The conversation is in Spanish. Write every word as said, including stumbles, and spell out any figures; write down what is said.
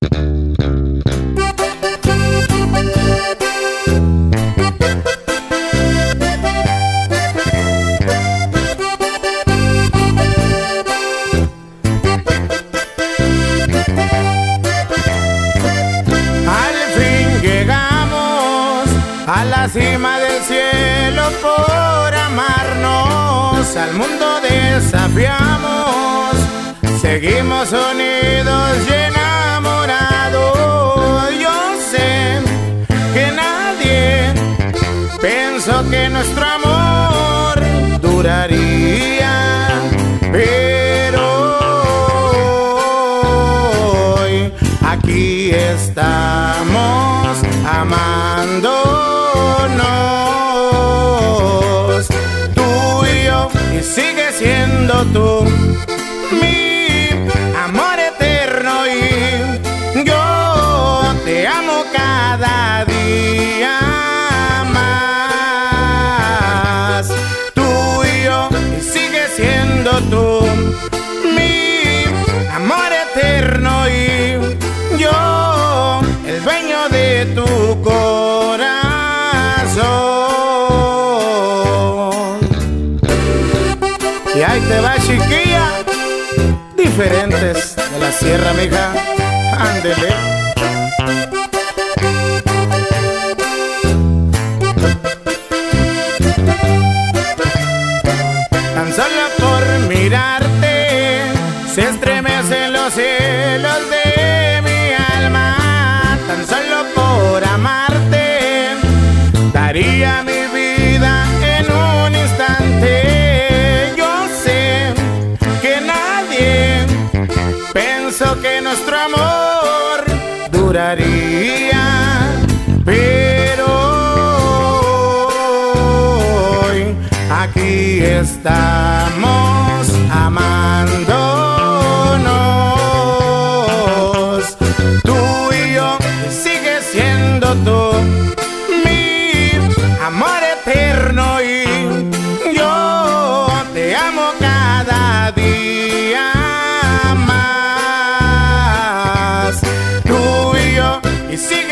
A la cima del cielo por amarnos, al mundo desafiamos, seguimos unidos y enamorados. Yo sé que nadie pensó que nuestro amor duraría, pero hoy aquí estamos amando. Tú y yo, y sigue siendo tú mi amor eterno, y yo te amo cada día más. Tú y yo, y sigue siendo tú mi amor eterno, y yo el dueño de tu corazón. Y ahí te va, chiquilla. Diferentes de la sierra, mija. Ándele. Tan solo por mirarte se estremecen los cielos de mi alma. Tan solo por amarte daría mi vida en un instante. Pensó que nuestro amor duraría, pero hoy aquí estamos amándonos. Tú y yo, y sigue siendo tú mi amor eterno, y yo te amo cada día. Sigue